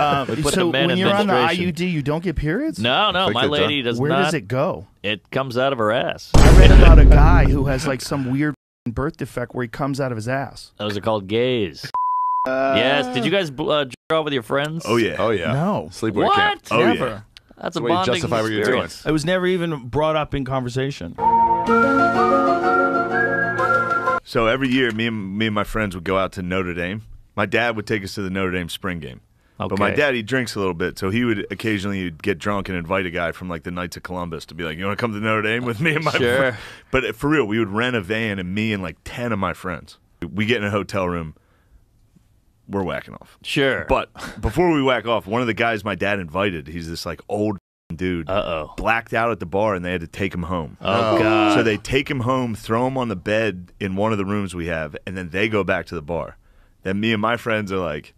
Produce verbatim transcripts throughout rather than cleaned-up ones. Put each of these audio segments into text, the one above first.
Um, so when you're on the I U D, you don't get periods? No, no, my lady does not. Where does it go? It comes out of her ass. I read about a guy who has like some weird birth defect where he comes out of his ass. Those are called gays. Uh, yes. Did you guys uh, draw with your friends? Oh yeah. Oh yeah. No. Sleepaway camp. What? Oh, never. Yeah. That's the a bonding you justify experience. What you're doing. It was never even brought up in conversation. So every year, me and me and my friends would go out to Notre Dame. My dad would take us to the Notre Dame spring game. Okay. But my dad, he drinks a little bit, so he would occasionally get drunk and invite a guy from like the Knights of Columbus to be like, "You want to come to Notre Dame with me and my sure. friends?" But for real, we would rent a van, and me and like ten of my friends. We get in a hotel room. We're whacking off. Sure. But before we whack off, one of the guys my dad invited, he's this like old dude. Uh-oh. Blacked out at the bar, and they had to take him home. Oh, God. So they take him home, throw him on the bed in one of the rooms we have, and then they go back to the bar. Then me and my friends are like,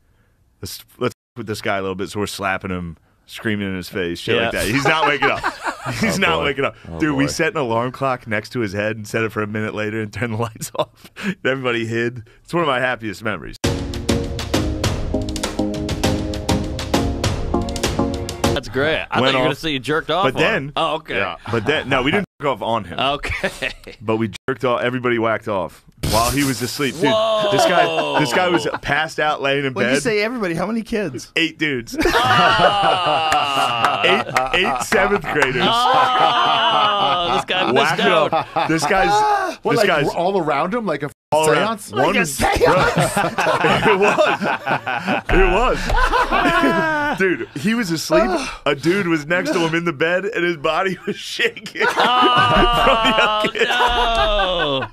let's, let's with this guy a little bit. So we're slapping him, screaming in his face, shit yeah. like that. He's not waking up. He's oh, not boy. waking up. Oh, Dude, boy. we set an alarm clock next to his head and set it for a minute later and turned the lights off. And everybody hid. It's one of my happiest memories. That's great. I Went thought you were going to say you jerked off. But on then, him. oh okay. Yeah, but then, no, we didn't jerk off on him. Okay. But we jerked off. Everybody whacked off while he was asleep. Dude, Whoa. this guy, this guy was passed out, laying in What'd bed. When you say everybody, how many kids? Eight dudes. Oh. eight, eight seventh graders. Oh, this guy whacked up. This guy's. What, this like, guy's all around him, like a. All seance? Like a seance? It was. It was. Dude, he was asleep. A dude was next to him in the bed, and his body was shaking. Oh, from the no.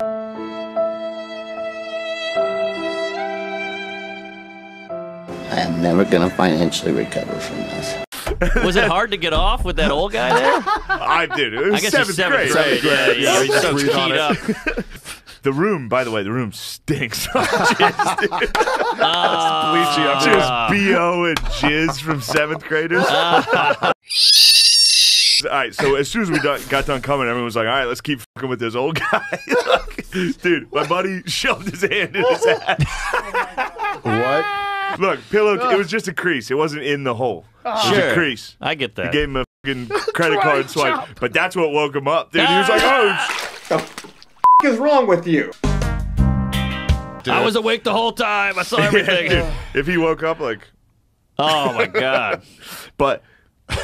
I am never going to financially recover from this. Was it hard to get off with that old guy there? I did. It was I guess seventh grade. Seventh grade. grade. Yeah, yeah, yeah. So keyed up. The room, by the way, the room stinks. Oh, jizz, dude. Uh, Just uh, B O and jizz from seventh graders. Uh, all right, so as soon as we got, got done coming, everyone was like, all right, let's keep fucking with this old guy. Like, dude, my buddy shoved his hand in his ass. What? Look, pillow, Ugh. it was just a crease. It wasn't in the hole. Uh, it was sure. a crease. I get that. He gave him a fucking credit card swipe. Jump. But that's what woke him up, dude. Ah! He was like, oh, what the f is wrong with you? Dude. I was awake the whole time. I saw everything. Yeah, dude, if he woke up, like... Oh, my God. But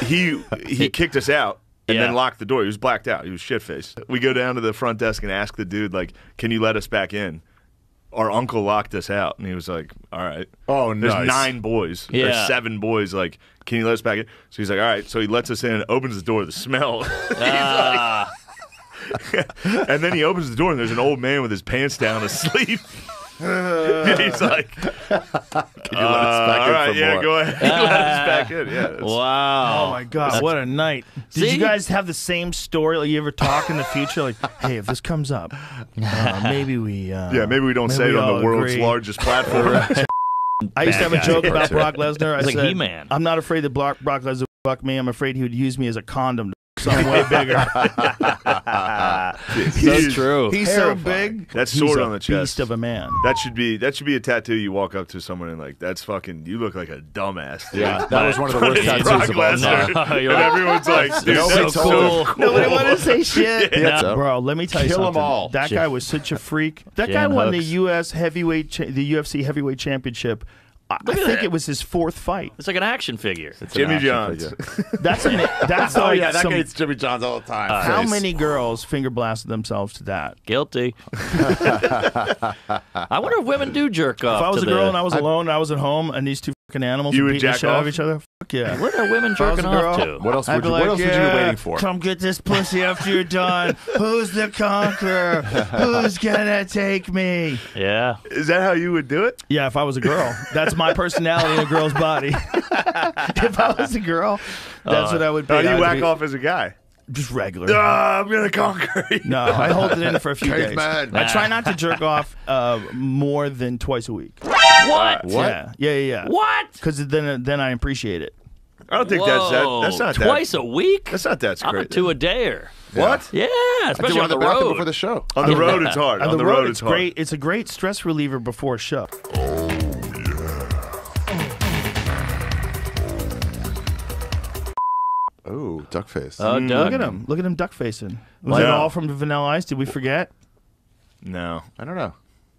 he he kicked us out. And yeah. then locked the door. He was blacked out. He was shit-faced. We go down to the front desk and ask the dude, like, can you let us back in? Our uncle locked us out, and he was like, all right. Oh, nice. There's nine boys. Yeah. There's seven boys. Like, can you let us back in? So he's like, all right. So he lets us in and opens the door. The smell. Uh. like... And then he opens the door, and there's an old man with his pants down asleep. And he's like, can you let us back uh, in all right, for yeah, more? Go ahead. Uh. Let us back in. Yeah, wow. Oh, my God. That's... What a night. Did See? you guys have the same story? Like, you ever talk in the future? Like, hey, if this comes up, uh, maybe we... Uh, yeah, maybe we don't maybe say we it on the world's agree. largest platform. I used to have a joke about Brock Lesnar. I like said, He-Man. I'm not afraid that Brock, Brock Lesnar would fuck me. I'm afraid he would use me as a condom to Some way bigger. he's, That's true. He's terrifying. so big. That's sword on the chest. Beast of a man. That should be that should be a tattoo. You walk up to someone and like, that's fucking. You look like a dumbass. Dude. Yeah, that was one of the worst tattoos Brock of all time. No, and everyone's like, dude, so, so cool. cool. Nobody wanted to say shit. Yeah. No. Bro, let me tell you Kill something. Kill them all. That shit. guy was such a freak. That Jan guy won Hooks. the U S heavyweight, cha the U F C heavyweight championship. I think that. it was his fourth fight. It's like an action figure. It's Jimmy action Johns. Figure. That's an, that's oh like yeah, that gets Jimmy Johns all the time. Uh, how many girls finger blasted themselves to that? Guilty. I wonder if women do jerk off. If I was to a girl the... and I was alone, and I was at home, and these two fucking animals you would beat the shit out of each other. Fuck yeah. Where are women jerking off to? What else? Would you, like, what else yeah, would you be waiting for? Come get this pussy after you're done. Who's the conqueror? Who's gonna take me? Yeah. Is that how you would do it? Yeah. If I was a girl, that's my. My personality in a girl's body. If I was a girl, that's uh, what I would be. How do you whack off as a guy? Just regular. Uh, I'm going to conquer you. No, I hold it in for a few Cave days. Man. I try not to jerk off uh, more than twice a week. What? Uh, what? Yeah, yeah, yeah. yeah. What? Because then, then I appreciate it. I don't think Whoa. that's that. That's not twice that. a week. That's not that great. I'm a two a dayer. What? Yeah, yeah especially on the road before the show. On the road, it's hard. On, on the, the road, road it's, it's hard. Great. It's a great stress reliever before a show. Oh. Ooh, duck face. Oh, mm, duck. Look at him. Look at him duck facing. Was no. it all from Vanilla Ice? Did we forget? No. I don't know.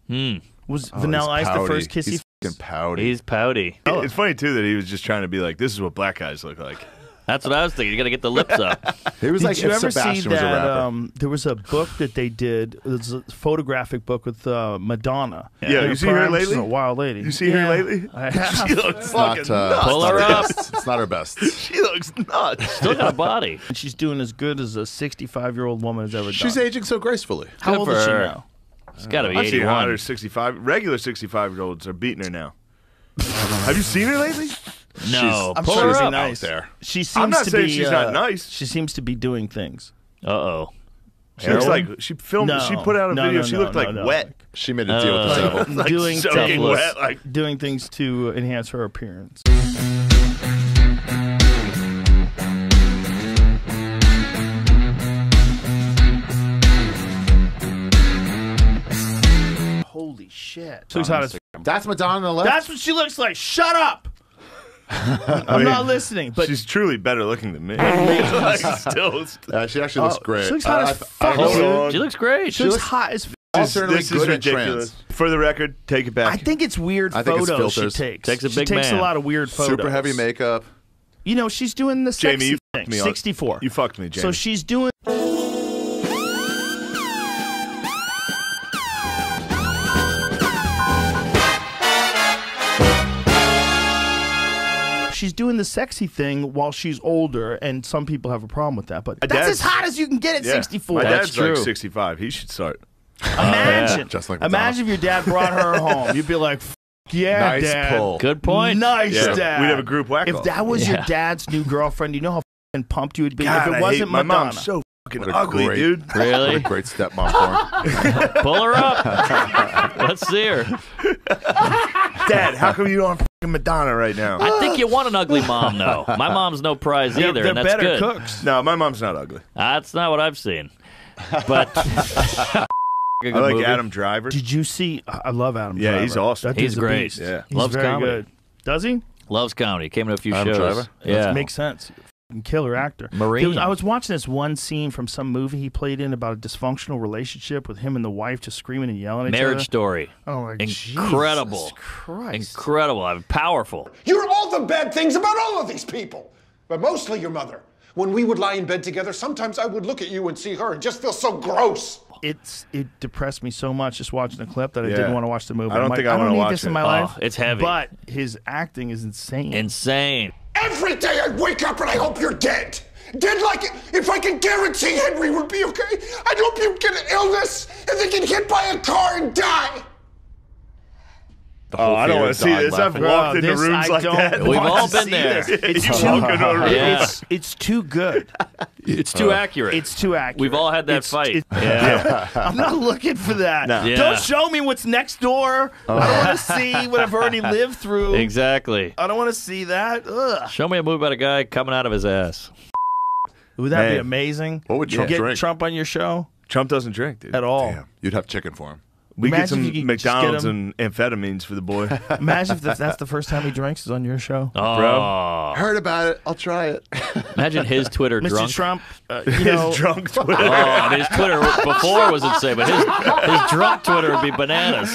Hmm. Was oh, Vanilla Ice pouty. the first kiss he fucking pouty. He's pouty. Oh. It's funny, too, that he was just trying to be like, this is what black guys look like. That's what I was thinking. You got to get the lips up. It was did like you if ever Sebastian see that, was a rapper. Um, there was a book that they did. It was a photographic book with uh, Madonna. Yeah, yeah. you see her lately? She's a wild lady. You see yeah. her lately? I have. She looks fucking uh, nuts. Pull her up. It's not her best. She looks nuts. Still got a body. And she's doing as good as a sixty-five-year-old woman has ever done. She's aging so gracefully. How good old is she her. now? She's got to be eighty-one. I've seen her sixty-five. Regular sixty-five-year-olds are beating her now. Have you seen her lately? No, she's, I'm sure she's nice. There. She seems I'm not to saying be, she's uh, not nice. She seems to be doing things. Uh oh. She Heroin? looks like she filmed. No. She put out a no, video. No, she looked no, like no. wet. She made a deal uh, with herself. Like doing soaking wet, like doing things to enhance her appearance. Holy shit! She looks hot as. That's Madonna on the left. That's what she looks like. Shut up. I'm I mean, not listening, but she's truly better looking than me. like, still, still. Uh, she actually looks oh, great. She looks hot uh, as fuck. She, she looks great. She, she looks, looks hot as fuck. This, this is ridiculous. Trans. For the record, take it back. I think it's weird I photos think it's filters. she takes. Takes a big she takes man. a lot of weird photos. Super heavy makeup. You know, she's doing the sexy Jamie, you thing. Me sixty-four. You fucked me, Jamie. So she's doing. She's doing the sexy thing while she's older, and some people have a problem with that. But my that's as hot as you can get at yeah. sixty-four. My dad's that's true. like sixty-five. He should start. Imagine, uh, yeah. Just like imagine if your dad brought her home. You'd be like, F "Yeah, nice dad. Pull. Good point. Nice, yeah. dad. We'd have a group whack off. If that was yeah. your dad's new girlfriend, you know how f***ing pumped you would be. God, if it I wasn't hate my Madonna. Mom's so f***ing ugly, great, dude. Really, what a great stepmom for her. Pull her up. Let's see her. Dad, how come you don't? Madonna right now. I think you want an ugly mom, though. My mom's no prize either, they're, they're and that's better good. Cooks. No, my mom's not ugly. Uh, that's not what I've seen. But I like movie. Adam Driver. Did you see? I love Adam yeah, Driver. Yeah, he's awesome. That he's great. Yeah, he's loves very comedy. Good. Does he? Loves comedy. Came in a few Adam shows. Driver? Yeah, that makes sense. Killer actor. Marine. Was, I was watching this one scene from some movie he played in about a dysfunctional relationship with him and the wife just screaming and yelling at Marriage each other. Marriage Story. Oh, my Incredible. Jesus Christ. Incredible. I mean, powerful. You heard all the bad things about all of these people, but mostly your mother. When we would lie in bed together, sometimes I would look at you and see her and just feel so gross. It's It depressed me so much just watching the clip that I yeah. didn't want to watch the movie. I don't I'm think like, I want to watch this it. in my oh, life. It's heavy. But his acting is insane. Insane. Every day I wake up and I hope you're dead. Dead like it. If I could guarantee Henry would be okay, I'd hope you'd get an illness and then get hit by a car and die. Oh, I don't want to see this. Laughing. I've walked oh, into this, rooms I like that. We've all been there. It's, yeah. it's, it's too good. It's too uh, accurate. It's too accurate. We've all had that it's, fight. It's, yeah. Yeah. I'm not looking for that. No. Yeah. Don't show me what's next door. Uh. I don't want to see what I've already lived through. Exactly. I don't want to see that. Ugh. Show me a movie about a guy coming out of his ass. Would that Man. be amazing? What would Trump yeah. drink? Get Trump on your show? Trump doesn't drink, dude. At all. Damn. You'd have chicken for him. We Imagine get some McDonald's get and amphetamines for the boy. Imagine if that's the first time he drinks is on your show. Oh. Bro. Heard about it. I'll try it. Imagine his Twitter Mister drunk. Mister Trump. Uh, you his know. drunk Twitter. Oh, I mean, his Twitter before was insane, but his, his drunk Twitter would be bananas.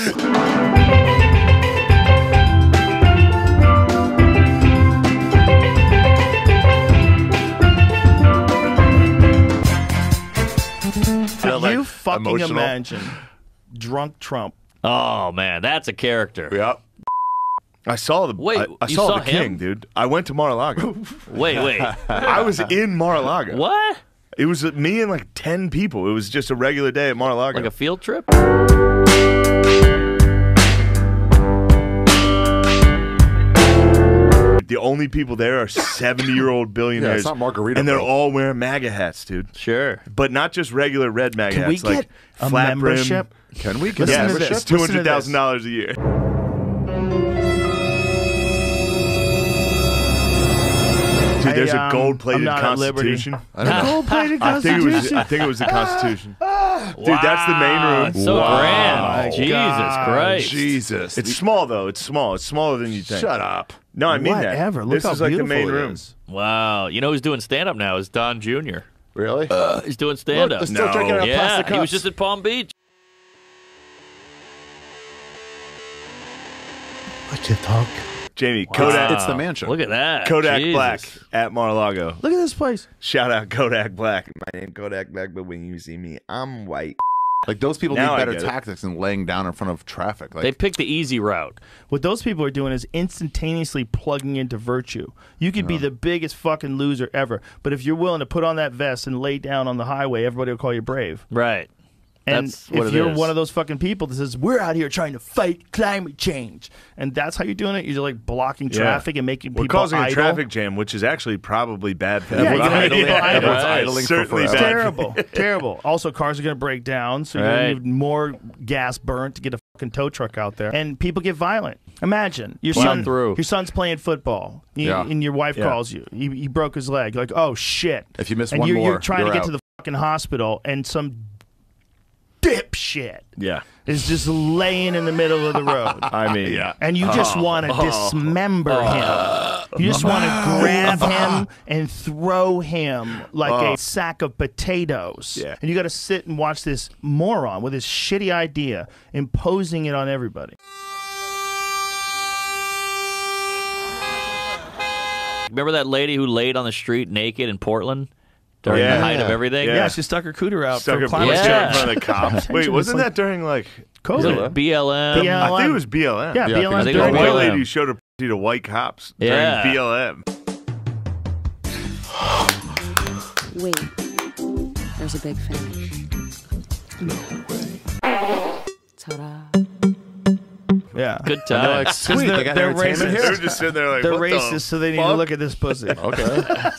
Can like you fucking emotional? imagine? Drunk Trump. Oh man, that's a character. Yep. I saw the wait. I, I you saw, saw the him? King, dude. I went to Mar-a-Lago. wait, wait. I was in Mar-a-Lago. What? It was me and like ten people. It was just a regular day at Mar-a-Lago. Like a field trip. The only people there are seventy-year-old billionaires. Yeah, it's not margarita. And they're all wearing MAGA hats, dude. Sure. But not just regular red MAGA Can hats. Can we get like a flat membership? Rim. Can we get a membership? It's two hundred thousand dollars a year. Dude, there's I, um, a gold-plated Constitution. I don't know. Gold-plated Constitution? I think it was, I think it was the Constitution. Wow. Dude, that's the main room. It's so wow. grand. Jesus God. Christ. Jesus. It's small, though. It's small. It's smaller than you think. Shut up. No, I mean Whatever. that. Look this how is like the main room. Is. Wow. You know who's doing stand-up now is Don Junior Really? Uh, He's doing stand-up. Still no. drinking out yeah, plastic cups. He was just at Palm Beach. What you talk? Jamie, wow. Kodak. It's the mansion. Look at that. Kodak Jesus. Black at Mar-a-Lago. Look at this place. Shout out Kodak Black. My name Kodak Black, but when you see me, I'm white. Like, those people now need better tactics than laying down in front of traffic. Like, they picked the easy route. What those people are doing is instantaneously plugging into virtue. You could yeah. be the biggest fucking loser ever, but if you're willing to put on that vest and lay down on the highway, everybody will call you brave. Right. And that's what if you're is. one of those fucking people that says, we're out here trying to fight climate change, and that's how you're doing it, you're like blocking traffic yeah. and making we're people We're causing idle. a traffic jam, which is actually probably bad for yeah, everyone. Idling, yeah. idling, yeah. idling for forever. It's terrible. Terrible. Also, cars are going to break down, so you're right. going to need more gas burnt to get a fucking tow truck out there. And people get violent. Imagine, your, son, your son's playing football, you, yeah. and your wife yeah. calls you. He, he broke his leg. You're like, oh, shit. If you miss and one you're, more, you're trying you're to get out. to the fucking hospital, and some dipshit yeah. is just laying in the middle of the road. I mean, yeah. And you just uh, want to uh, dismember uh, him. You just want to uh, grab uh, him and throw him like uh, a sack of potatoes. Yeah. And you got to sit and watch this moron with his shitty idea, imposing it on everybody. Remember that lady who laid on the street naked in Portland? During yeah. the height of everything? Yeah. yeah, she stuck her cooter out stuck for climate change. Yeah. in front of the cops. Wait, wasn't that during, like, COVID? B L M? B L M? I think it was B L M. Yeah, yeah B L M. I think it was B L M. White lady who showed her pussy to white cops yeah. during B L M. Wait, there's a big finish. No way. Ta-da. Yeah. Good time. They're like, sweet, they're, they they're racist. They're just sitting there like, They're racist, the so they need fuck? to look at this pussy. Okay.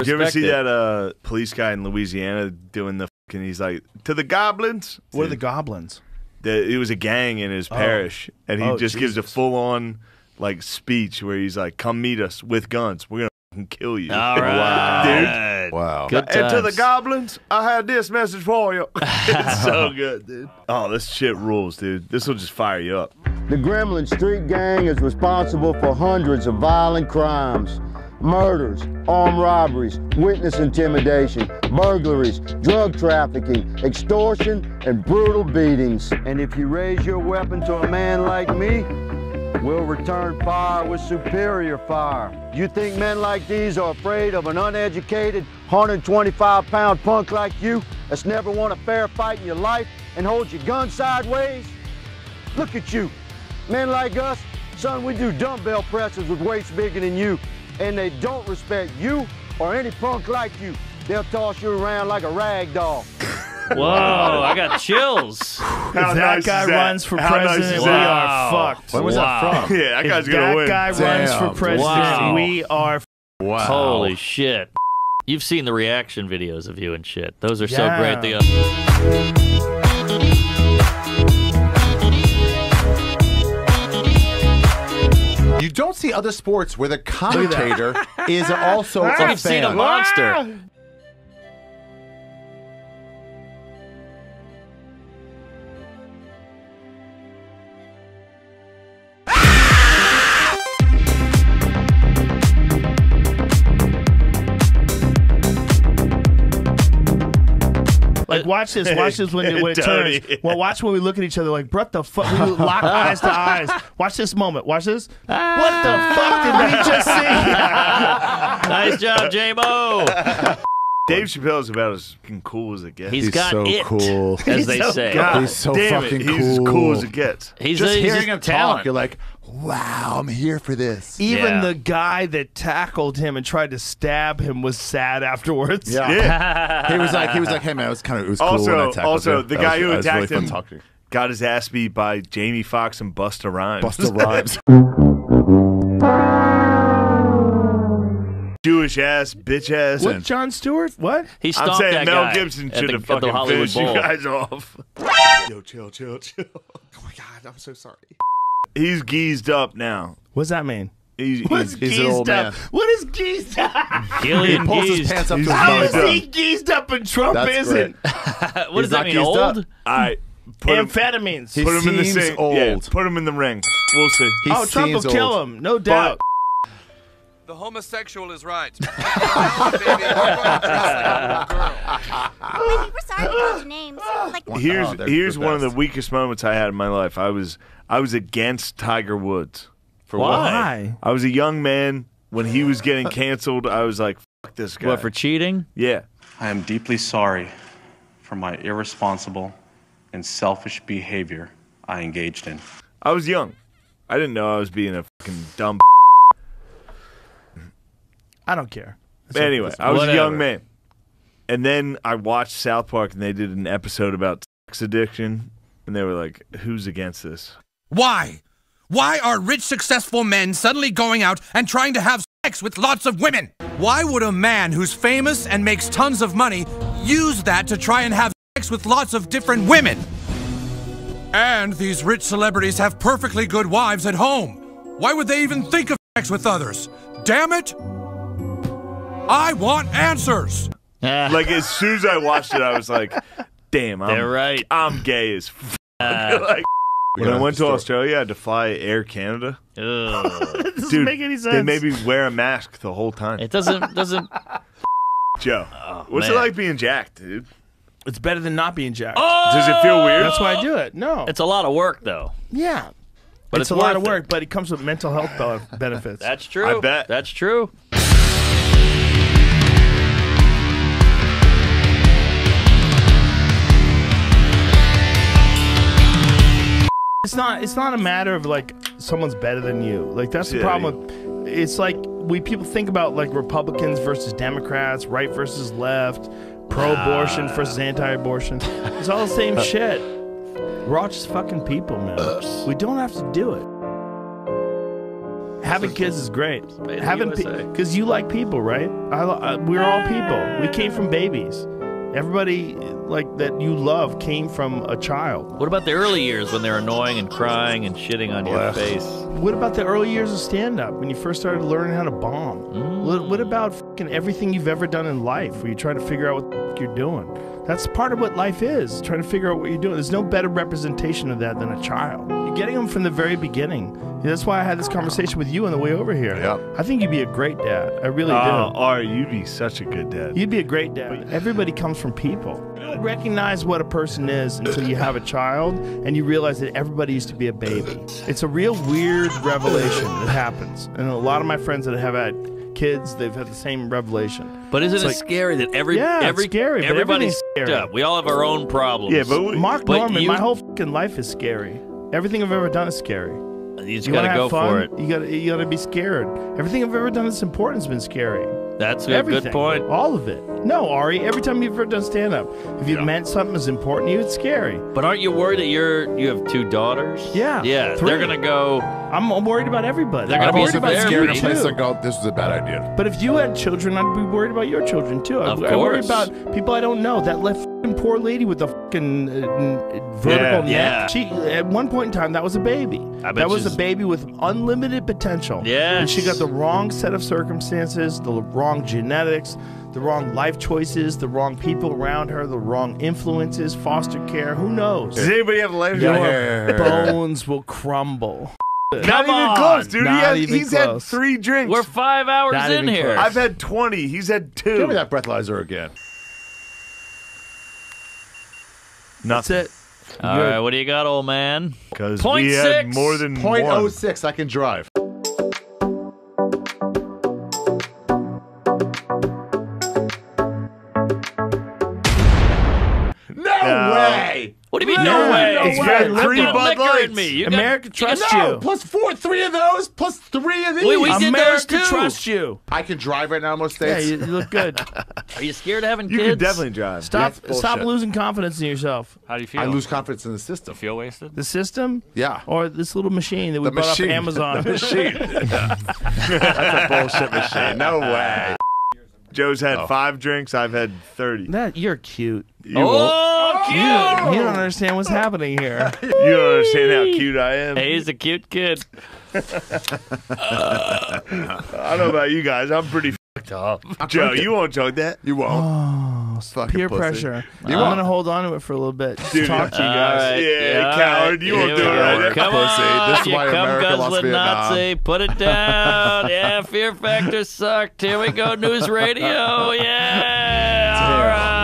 Did you ever see it. that uh, police guy in Louisiana doing the fucking, he's like, to the goblins? What Dude. are the goblins? The, it was a gang in his oh. parish, and he oh, just Jesus. gives a full-on, like, speech where he's like, come meet us with guns. We're going to fucking kill you. All right. Dude. Wow. Good and times. to the goblins, I had this message for you. It's so good, dude. Oh, this shit rules, dude. This will just fire you up. The Gremlin Street Gang is responsible for hundreds of violent crimes. Murders, armed robberies, witness intimidation, burglaries, drug trafficking, extortion, and brutal beatings. And if you raise your weapon to a man like me, we'll return fire with superior fire. You think men like these are afraid of an uneducated, one hundred twenty-five pound punk like you that's never won a fair fight in your life and holds your gun sideways? Look at you. Men like us, son, we do dumbbell presses with weights bigger than you. And they don't respect you or any punk like you. They'll toss you around like a rag doll. Whoa, I got chills. How if that nice guy that? runs for How president, nice we wow. are fucked. Where was wow. that from? Yeah, that guy's if gonna that win. That guy Damn. runs for president, wow. we are wow. Holy shit. You've seen the reaction videos of you and shit. Those are yeah. so great. The You don't see other sports where the commentator is also a fan. I've seen a monster. Like, watch this, watch this when it, when it turns. Well, watch when we look at each other like, what the fuck? We lock eyes to eyes. Watch this moment. Watch this. Ah. What the fuck did we just see? Nice job, J-Mo. Dave Chappelle is about as cool as it gets. He's, he's got so it, cool. as they so say. God, he's so damn fucking it. cool. He's as cool as it gets. He's just a, he's hearing just him talent. talk, you're like, wow, I'm here for this. Even yeah. the guy that tackled him and tried to stab him was sad afterwards. Yeah, yeah. he was like, he was like, hey man, it was kind of, it was cool also, when I tackled Also, him. the that guy was, who attacked really him got his ass beat by Jamie Foxx and Busta Rhymes. Busta Rhymes. Jewish ass, bitch ass. What, Jon Stewart? What? He stomped I'm saying that Mel guy Gibson should have fucking finished you guys off. Yo, chill, chill, chill. Oh my God, I'm so sorry. He's geezed up now. What's that mean? He's, What's he's, he's an old up? Man. What is geezed up? Gillian he pulls geezed. his pants up to his How is he geezed up and Trump That's isn't? What he's does that mean, old? I put Amphetamines. Him, put him in the same, old. Yeah, put him in the ring. We'll see. He oh, Trump will kill old. him, no doubt. But the homosexual is right. Here's here's one of the weakest moments I had in my life. I was I was against Tiger Woods. For Why? What? I was a young man when he was getting canceled. I was like, "Fuck this guy." What, for cheating? Yeah. I am deeply sorry for my irresponsible and selfish behavior I engaged in. I was young. I didn't know I was being a fucking dumb. I don't care. But anyway, I was Whatever. a young man, and then I watched South Park, and they did an episode about sex addiction, and they were like, "Who's against this? Why?" Why are rich, successful men suddenly going out and trying to have sex with lots of women? Why would a man who's famous and makes tons of money use that to try and have sex with lots of different women? And these rich celebrities have perfectly good wives at home. Why would they even think of sex with others? Damn it! I want answers! Like, as soon as I watched it, I was like, damn, I'm, They're right. I'm gay as f***. Uh, like, When I went to Australia, I had to fly Air Canada. That doesn't Dude, make any sense. They made me wear a mask the whole time. It doesn't... doesn't. Joe, oh, what's man. it like being jacked, dude? It's better than not being jacked. Oh! Does it feel weird? That's why I do it. No. It's a lot of work, though. Yeah. But It's, it's a lot of work, it. but it comes with mental health benefits. That's true. I bet. That's true. It's not. It's not a matter of like someone's better than you. Like that's yeah, the problem. With, it's like we people think about like Republicans versus Democrats, right versus left, pro-abortion uh, versus anti-abortion. It's all the same shit. We're all just fucking people, man. Uh, we don't have to do it. Having kids is great. Having because you like people, right? I, I, we're all people. We came from babies. Everybody like that you love came from a child. What about the early years when they're annoying and crying and shitting on your face? What about the early years of stand-up when you first started learning how to bomb? Mm. What, what about fucking everything you've ever done in life where you're trying to figure out what the fuck you're doing? That's part of what life is, trying to figure out what you're doing. There's no better representation of that than a child. You're getting them from the very beginning. That's why I had this conversation with you on the way over here. Yep. I think you'd be a great dad. I really oh, do. Oh, you'd be such a good dad. You'd be a great dad. Everybody comes from people. You don't recognize what a person is until you have a child and you realize that everybody used to be a baby. It's a real weird revelation that happens. And a lot of my friends that have had kids, they've had the same revelation. But isn't it like, scary that every yeah, every scary, everybody's scary. up? We all have our own problems. Yeah, but we, Mark but Norman, you, my whole fucking life is scary. Everything I've ever done is scary. You just you gotta go fun, for it. You gotta you gotta be scared. Everything I've ever done that's important has been scary. That's everything, a good point. All of it. No, Ari. Every time you've ever done stand up, if you yeah. meant something as important to you, it's scary. But aren't you worried that you're you have two daughters? Yeah. Yeah. Three. They're gonna go. I'm, I'm worried about everybody. They're gonna I'm be worried about scared in a place like, oh, this is a bad idea. But if you had children, I'd be worried about your children too. Of I, course. I worry about people I don't know. That left poor lady with the fucking uh, vertical yeah, neck. Yeah. She at one point in time that was a baby. I bet that was she's... a baby with unlimited potential. Yeah. And she got the wrong set of circumstances, the wrong genetics, the wrong life choices, the wrong people around her, the wrong influences, foster care, who knows? Does anybody have life Your hair? bones will crumble. Come Not on. even close, dude. He has, he's close. had three drinks. We're five hours Not in here. Close. I've had twenty. He's had two. Give me that breathalyzer again. Nothing. That's it. All You're... right, what do you got, old man? Because we six. had more than Point one. oh six. I can drive. No way! What do you mean, no, no way? It's very no three Bud Lights. America trusts you. No, plus four, three of those, plus three of these. We, we did America those too. trusts you. I can drive right now in most states. Yeah, you, you look good. Are you scared of having kids? You can definitely drive. Stop, stop losing confidence in yourself. How do you feel? I lose confidence in the system. You feel wasted? The system? Yeah. Or this little machine that we the bought machine. off Amazon. The machine. That's a bullshit machine. No way. Joe's had oh. five drinks. I've had thirty. That, you're cute. You oh, Fuck you! You, you don't understand what's happening here. You don't understand how cute I am. Hey, he's a cute kid. uh, I don't know about you guys. I'm pretty fucked up. Joe, you won't joke that. You won't. Oh, fucking peer pussy. Pressure. You uh, I'm gonna hold on to it for a little bit. Just Dude, talk to you guys. Right, yeah, yeah, coward. You won't do it right. Come pussy. On, this is why America lost Vietnam. Nazi. Put it down. Yeah, Fear Factor sucked. Here we go, News Radio. Yeah. All right.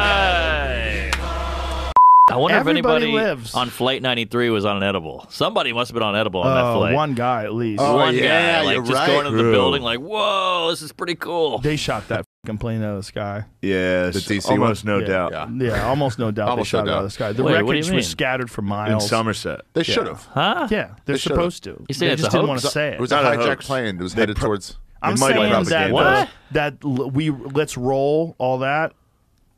I wonder Everybody if anybody lives. on Flight ninety-three was on an edible. Somebody must have been on edible on uh, that flight. One guy, at least. Oh, one yeah, guy, like just right. going into the building like, whoa, this is pretty cool. They shot that f***ing plane out of the sky. Yeah, the D C almost one? no yeah. doubt. Yeah. yeah, almost no doubt almost they shot no it out of the sky. The Wait, wreckage was scattered for miles. In Somerset. They yeah. should have. Huh? Yeah, they're they supposed to. You say they it's just a didn't hoax? want to say it. It was a hijacked plane. It was headed towards... I'm saying that that we let's roll all that.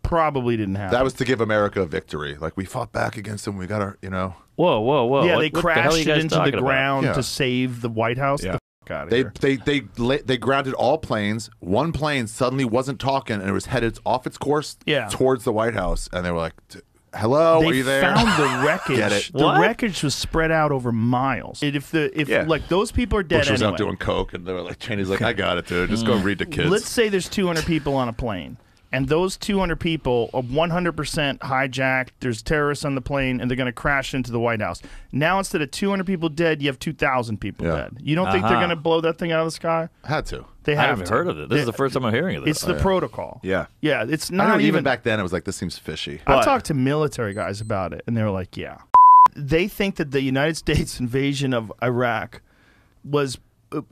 Probably didn't happen. That was to give America a victory. Like, we fought back against them. We got our, you know. Whoa, whoa, whoa. Yeah, they what, crashed what the it into the ground yeah. to save the White House. Yeah. The fuck out of they, here. They, they, they, they grounded all planes. One plane suddenly wasn't talking, and it was headed off its course yeah. towards the White House. And they were like, hello, they are you there? They found the wreckage. Get it? The what? wreckage was spread out over miles. It, if the if yeah. like those people are dead Bush was anyway. out doing coke, and they were like, Cheney's like, I got it, dude. Just go read the kids. Let's say there's two hundred people on a plane. And those two hundred people are one hundred percent hijacked. There's terrorists on the plane, and they're going to crash into the White House. Now, instead of two hundred people dead, you have two thousand people yeah. dead. You don't uh-huh. think they're going to blow that thing out of the sky? Had to. They have I haven't to. heard of it. This they, is the first time I'm hearing of this. It's the oh, yeah. protocol. Yeah. Yeah, it's not I know, even... Even back then, it was like, this seems fishy. I but... talked to military guys about it, and they were like, yeah. They think that the United States invasion of Iraq was...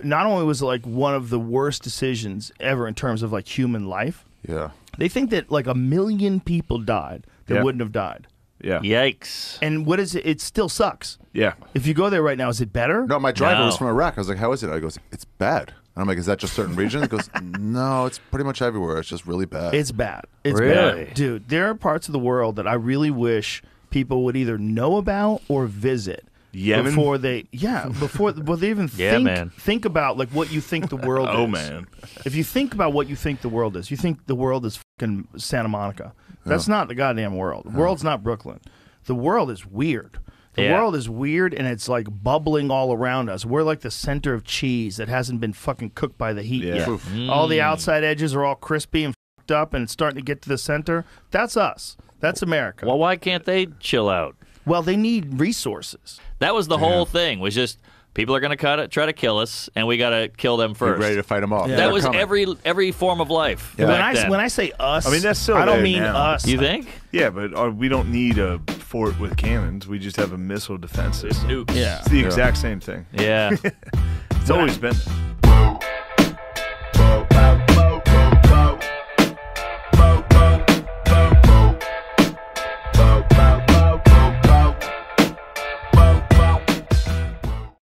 Not only was it like one of the worst decisions ever in terms of like human life... Yeah. They think that like a million people died that yeah. wouldn't have died. Yeah. Yikes. And what is it? It still sucks. Yeah. If you go there right now, is it better? No, my driver no. was from Iraq. I was like, how is it? I goes, it's bad. And I'm like, is that just certain regions? He goes, no, it's pretty much everywhere. It's just really bad. It's bad. It's really? bad. Dude, there are parts of the world that I really wish people would either know about or visit. Yemen? Before they, yeah, before well, they even yeah, think, man. think about like what you think the world oh, is. Oh, man. If you think about what you think the world is, you think the world is fucking Santa Monica. That's yeah. not the goddamn world. The yeah. world's not Brooklyn. The world is weird. The yeah. world is weird, and it's like bubbling all around us. We're like the center of cheese that hasn't been fucking cooked by the heat yeah. yet. Mm. All the outside edges are all crispy and fucked up, and it's starting to get to the center. That's us. That's America. Well, why can't they chill out? Well, they need resources. That was the yeah. whole thing, was just people are going to try to kill us, and we got to kill them first. We're ready to fight them off. Yeah. That They're was coming. every every form of life. Yeah. When, I, when I say us, I, mean, that's still I don't mean now. us. You think? Yeah, but our, we don't need a fort with cannons. We just have a missile defense system. Nukes. Yeah. It's the yeah. exact same thing. Yeah. It's always been...